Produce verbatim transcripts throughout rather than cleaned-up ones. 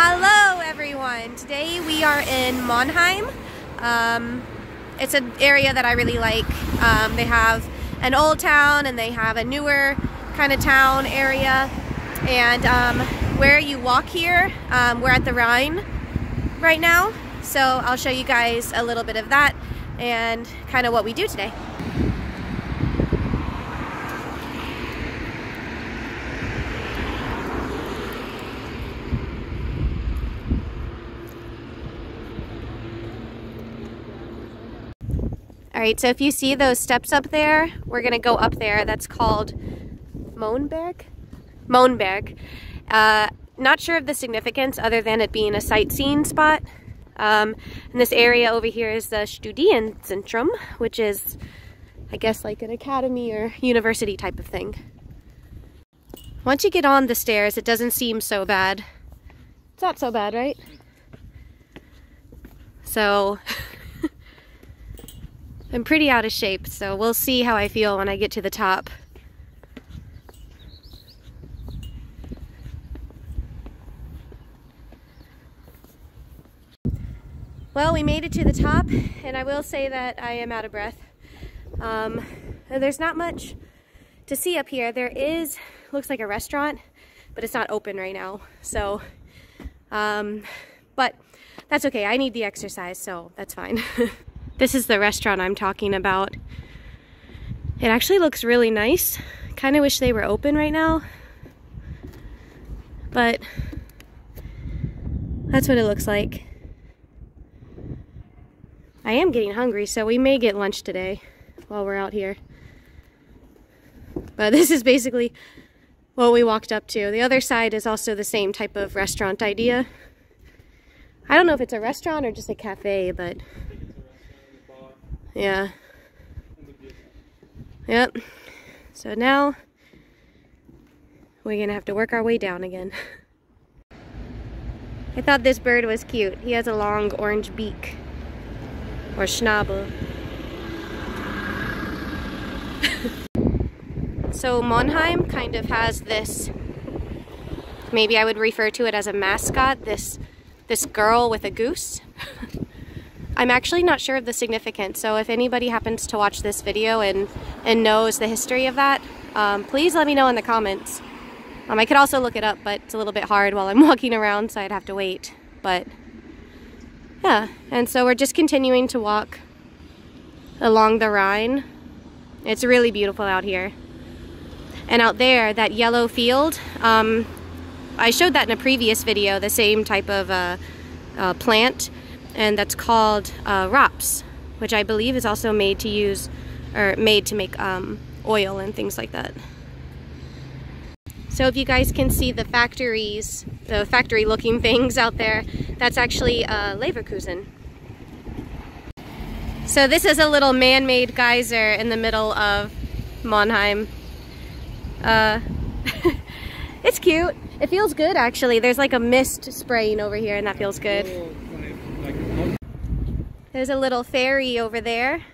Hello everyone! Today we are in Monheim. Um, it's an area that I really like. Um, they have an old town and they have a newer kind of town area. And um, where you walk here, um, we're at the Rhine right now. So I'll show you guys a little bit of that and kind of what we do today. All right, so if you see those steps up there, we're gonna go up there. That's called Monberg? Monberg. Uh, not sure of the significance other than it being a sightseeing spot. Um, and this area over here is the Studienzentrum, which is, I guess, like an academy or university type of thing. Once you get on the stairs, it doesn't seem so bad. It's not so bad, right? So... I'm pretty out of shape, so we'll see how I feel when I get to the top. Well, we made it to the top, and I will say that I am out of breath. Um, there's not much to see up here. There is, looks like a restaurant, but it's not open right now. So, um, but that's okay. I need the exercise, so that's fine. This is the restaurant I'm talking about. It actually looks really nice. Kind of wish they were open right now, but that's what it looks like. I am getting hungry, so we may get lunch today while we're out here. But this is basically what we walked up to. The other side is also the same type of restaurant idea. I don't know if it's a restaurant or just a cafe, but yeah. Yep. So now we're going to have to work our way down again. I thought this bird was cute. He has a long orange beak. Or schnabel. So Monheim kind of has this, maybe I would refer to it as a mascot, this, this girl with a goose. I'm actually not sure of the significance, so if anybody happens to watch this video and, and knows the history of that, um, please let me know in the comments. Um, I could also look it up, but it's a little bit hard while I'm walking around, so I'd have to wait. But, yeah. And so we're just continuing to walk along the Rhine. It's really beautiful out here. And out there, that yellow field, um, I showed that in a previous video, the same type of uh, uh, plant. And that's called uh, Rops, which I believe is also made to use, or made to make um, oil and things like that. So if you guys can see the factories, the factory looking things out there, that's actually uh, Leverkusen. So this is a little man-made geyser in the middle of Monheim. Uh, it's cute. It feels good actually. There's like a mist spraying over here and that feels good. There's a little ferry over there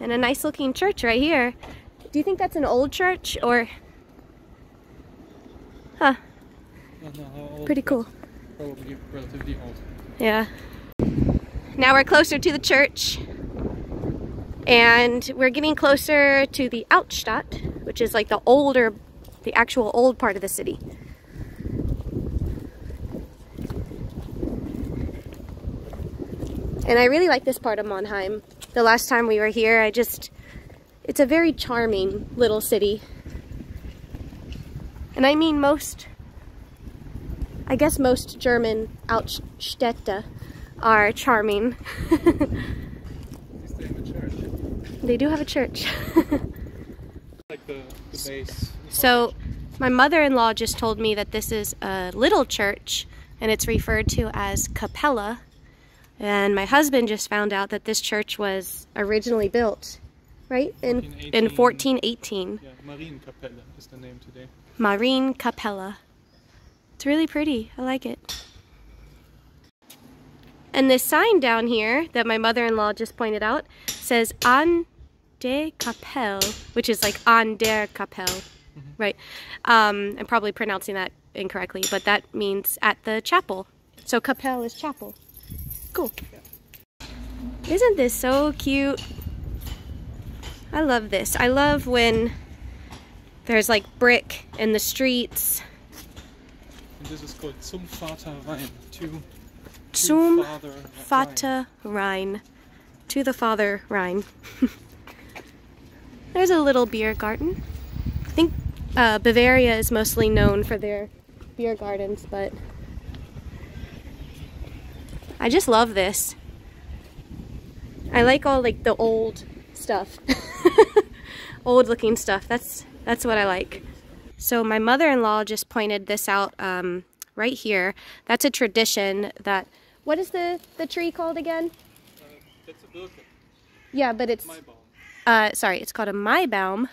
and a nice looking church right here. Do you think that's an old church or? Huh. No, no, how old? Pretty cool. Probably relatively old. Yeah. Now we're closer to the church and we're getting closer to the Altstadt, which is like the older, the actual old part of the city. And I really like this part of Monheim. The last time we were here, I just, it's a very charming little city. And I mean most, I guess most German Altstädte are charming. They have a church. They do have a church. Like the, the base. So my mother-in-law just told me that this is a little church and it's referred to as Kapelle. And my husband just found out that this church was originally built, right, in in fourteen eighteen. Yeah, Marienkapelle is the name today. Marienkapelle. It's really pretty. I like it. And this sign down here that my mother-in-law just pointed out says An der Kapell, which is like An der Kapell, mm-hmm. Right? Um, I'm probably pronouncing that incorrectly, but that means at the chapel. So Kapelle is chapel. Cool. Isn't this so cute? I love this. I love when there's like brick in the streets. And this is called Zum Vater Rhein. To, to Zum Vater, Vater Rhein. Rhein. To the Father Rhine. There's a little beer garden. I think uh, Bavaria is mostly known for their beer gardens, but I just love this. I like all like the old stuff. Old looking stuff. That's that's what I like. So my mother-in-law just pointed this out um, right here. That's a tradition that, what is the, the tree called again? Uh, that's a birke. Yeah, but it's, mybaum. Uh, sorry, it's called a mybaum.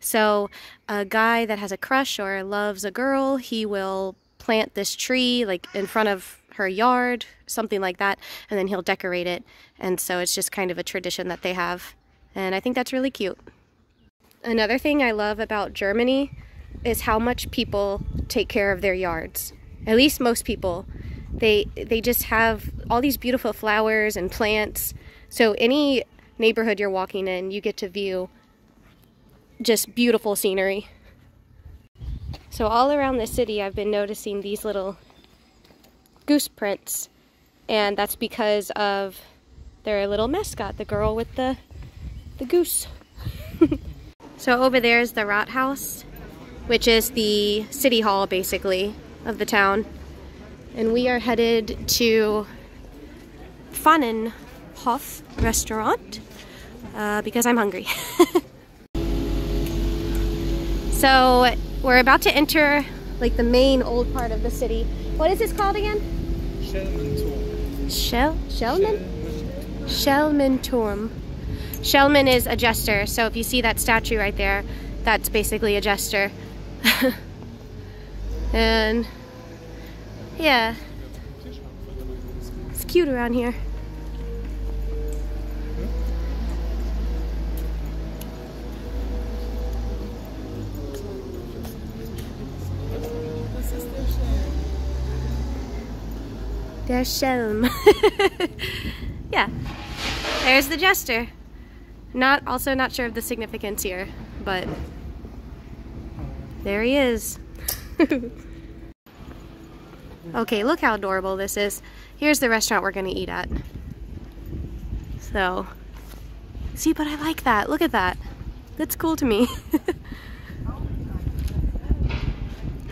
So a guy that has a crush or loves a girl, he will plant this tree like in front of her yard, something like that, and then he'll decorate it. And so it's just kind of a tradition that they have. And I think that's really cute. Another thing I love about Germany is how much people take care of their yards. At least most people. They, they just have all these beautiful flowers and plants. So any neighborhood you're walking in, you get to view just beautiful scenery. So all around the city, I've been noticing these little goose prints, and that's because of their little mascot, the girl with the the goose. So over there is the Rathaus, which is the city hall basically of the town, and we are headed to Pfannenhof restaurant uh, because I'm hungry. So we're about to enter like the main old part of the city. What is this called again? Schellmann Turm. Shell? Schellmann? Schellmann Turm. Schellmann is a jester, so if you see that statue right there, that's basically a jester. And yeah, it's cute around here. Der Schelm. Yeah, there's the jester. Not, also not sure of the significance here, but there he is. Okay, look how adorable this is. Here's the restaurant we're gonna eat at. So, see, but I like that, look at that. That's cool to me.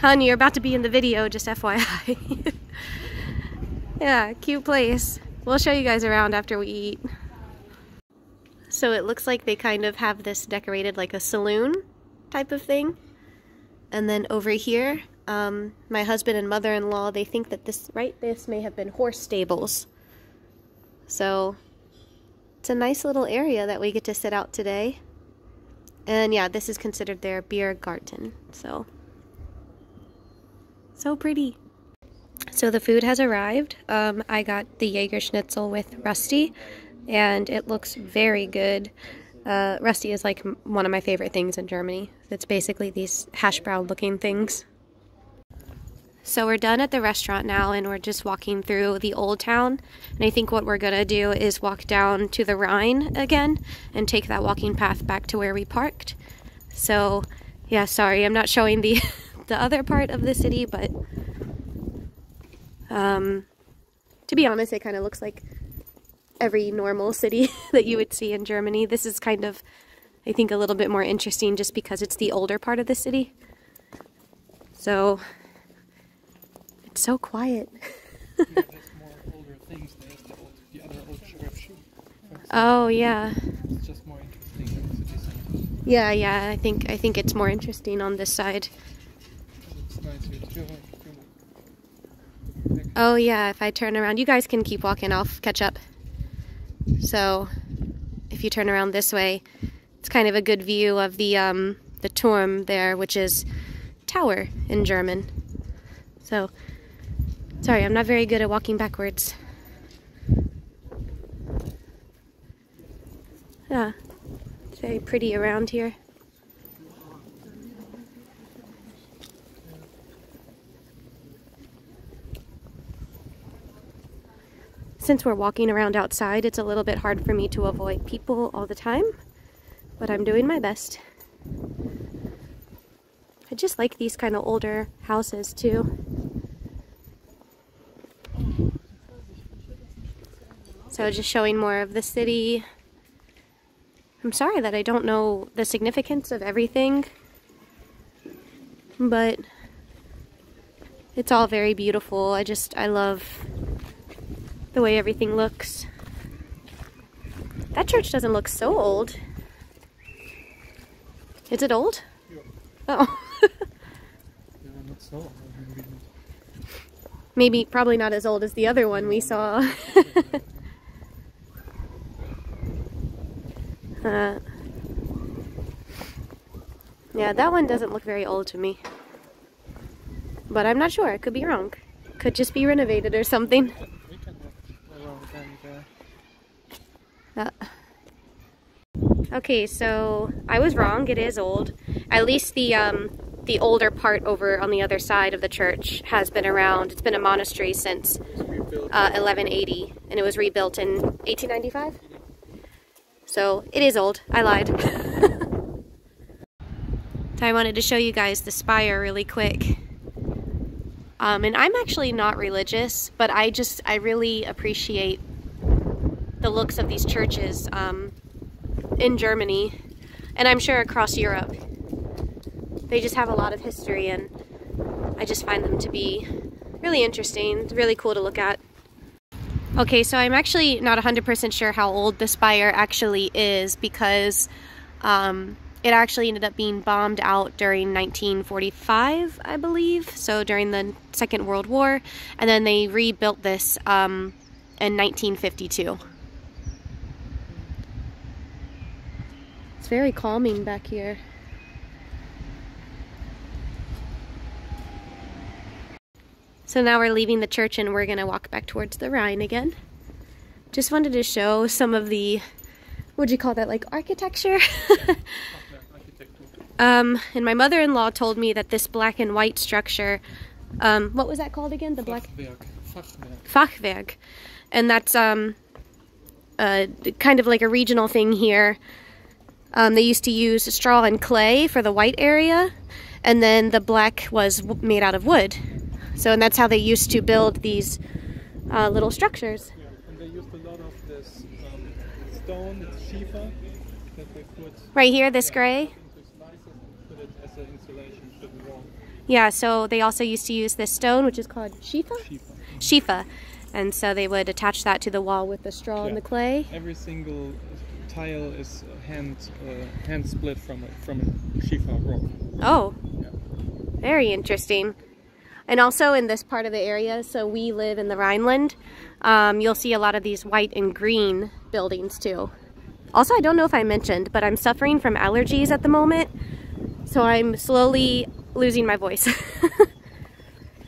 Hun, you're about to be in the video, just F Y I. Yeah, cute place. We'll show you guys around after we eat. So it looks like they kind of have this decorated like a saloon type of thing. And then over here, um, my husband and mother-in-law, they think that this, right, this may have been horse stables. So it's a nice little area that we get to sit out today. And yeah, this is considered their beer garden. So, so pretty. So the food has arrived. Um, I got the Jägerschnitzel with Rusty, and it looks very good. Uh, Rusty is like one of my favorite things in Germany. It's basically these hash brown looking things. So we're done at the restaurant now, and we're just walking through the old town. And I think what we're gonna do is walk down to the Rhine again and take that walking path back to where we parked. So yeah, sorry, I'm not showing the, the other part of the city, but Um, to be honest, it kind of looks like every normal city that you would see in Germany. This is kind of, I think, a little bit more interesting just because it's the older part of the city. So, it's so quiet. Yeah, there's more older things. There's the, old, the other old Schreibschuh. Oh, yeah. It's just more interesting than the city center. Yeah, yeah, I think, I think it's more interesting on this side. It's nice here too. Oh yeah, if I turn around, you guys can keep walking, I'll catch up. So, if you turn around this way, it's kind of a good view of the, um, the Turm there, which is tower in German. So, sorry, I'm not very good at walking backwards. Yeah, it's very pretty around here. Since we're walking around outside, it's a little bit hard for me to avoid people all the time, but I'm doing my best. I just like these kind of older houses too. So just showing more of the city. I'm sorry that I don't know the significance of everything, but it's all very beautiful. I just, I love the way everything looks. That church doesn't look so old. Is it old? Yeah. Oh. Yeah, not so old. Maybe, probably not as old as the other one we saw. Uh, yeah, that one doesn't look very old to me, but I'm not sure. I could be wrong. Could just be renovated or something. We can uh. Okay, so I was wrong. It is old. At least the um, the older part over on the other side of the church has been around. It's been a monastery since uh, eleven eighty, and it was rebuilt in eighteen ninety-five. So it is old. I lied. So I wanted to show you guys the spire really quick. Um, and I'm actually not religious, but I just, I really appreciate the looks of these churches um, in Germany, and I'm sure across Europe. They just have a lot of history, and I just find them to be really interesting, really cool to look at. Okay, so I'm actually not one hundred percent sure how old the spire actually is, because um, it actually ended up being bombed out during nineteen forty-five, I believe, so during the Second World War, and then they rebuilt this um, in nineteen fifty-two. It's very calming back here. So now we're leaving the church and we're gonna walk back towards the Rhine again. Just wanted to show some of the, what do you call that, like architecture? Yeah, um, and my mother-in-law told me that this black and white structure, um, what was that called again? The black Fachwerk. Fachwerk. Fachwerk. And that's um, uh, kind of like a regional thing here. Um, they used to use straw and clay for the white area, and then the black was made out of wood. So, and that's how they used to build these uh, little structures. Yeah, and they used a lot of this um, stone, it's shifa, that they put... Right here, this yeah, gray? Into slices and put it as an insulation to the wall. Yeah, so they also used to use this stone, which is called shifa? Shifa. Shifa. And so they would attach that to the wall with the straw yeah. and the clay. Every single tile is hand, uh, hand split from a, from a shifa rock. Oh, yeah. Very interesting. And also in this part of the area, so we live in the Rhineland, um, you'll see a lot of these white and green buildings too. Also, I don't know if I mentioned, but I'm suffering from allergies at the moment, so I'm slowly losing my voice.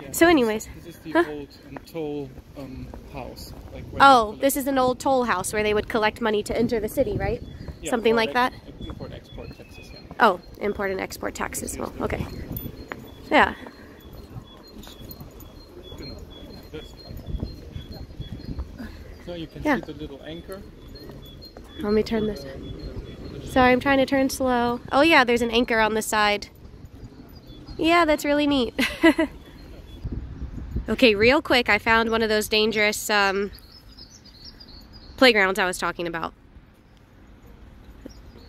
Yeah, so anyways. This is the huh? old um, toll um, house. Like oh, this is an old toll house where they would collect money to enter the city, right? Yeah, something like that? Import and export taxes. Yeah. Oh, import and export taxes. Well, okay. Yeah. So you can yeah. see the little anchor. Let me turn this. Sorry, I'm trying to turn slow. Oh yeah, there's an anchor on the side. Yeah, that's really neat. Okay, real quick, I found one of those dangerous um, playgrounds I was talking about.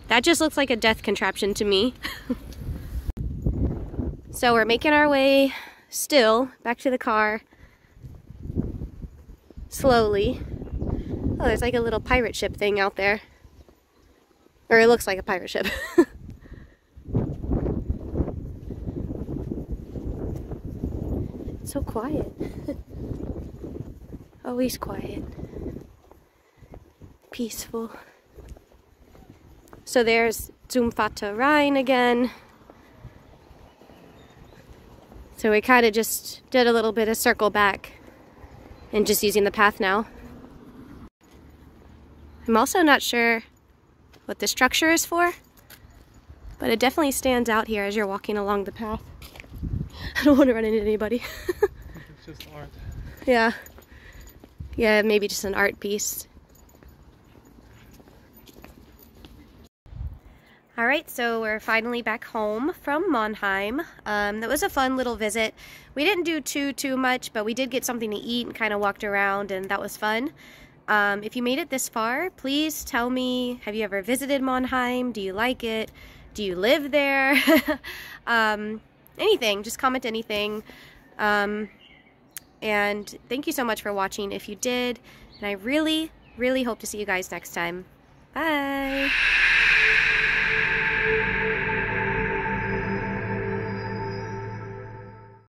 That just looks like a death contraption to me. So we're making our way still back to the car. Slowly. Oh, there's like a little pirate ship thing out there. Or it looks like a pirate ship. It's so quiet. Always quiet. Peaceful. So there's Zum Vater Rhein again. So we kind of just did a little bit of circle back. And just using the path now. I'm also not sure what the structure is for, but it definitely stands out here as you're walking along the path. I don't want to run into anybody. It's just art. Yeah. Yeah, maybe just an art piece. Alright, so we're finally back home from Monheim. Um, that was a fun little visit. We didn't do too, too much, but we did get something to eat and kind of walked around, and that was fun. Um, if you made it this far, please tell me, have you ever visited Monheim? Do you like it? Do you live there? um, anything, just comment anything. Um, and thank you so much for watching if you did. And I really, really hope to see you guys next time. Bye!